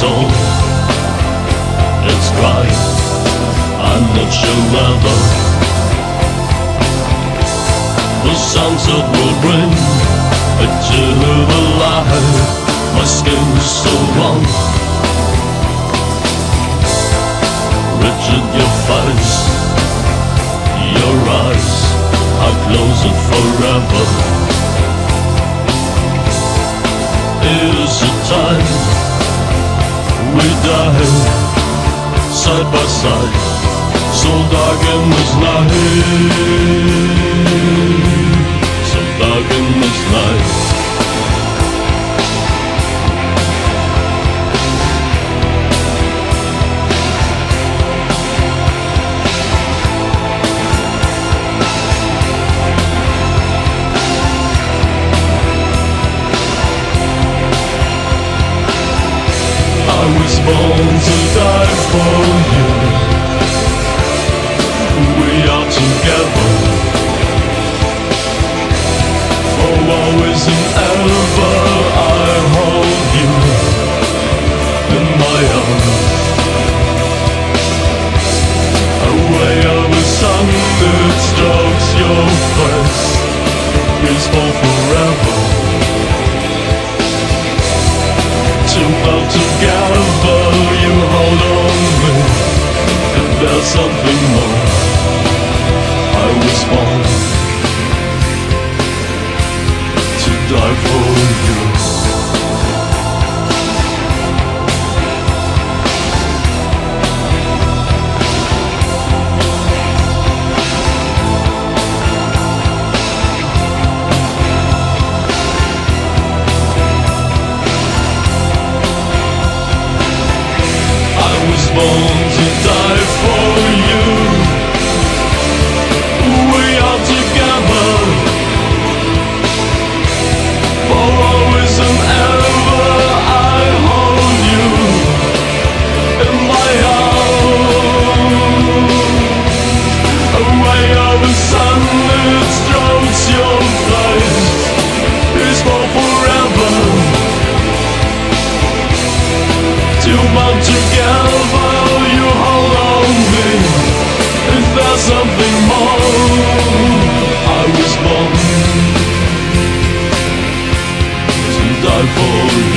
soul. It's crying, I'm not sure whether the sunset will bring it to the light. My skin's so long, rigid your face, your eyes are closed forever. Is it time we die side by side, so dark in this night, so dark in this night. I was born to die for you. We are together for always and ever. I hold you in my arms, away over sun that strokes your face is for forever. Together you hold on me, and there's something more. I was born to die for you. Born to die for you. We are together for always and ever. I hold you in my arms, away of the sun that strokes your face is for forever. To bound together, something more. I was born to die for you.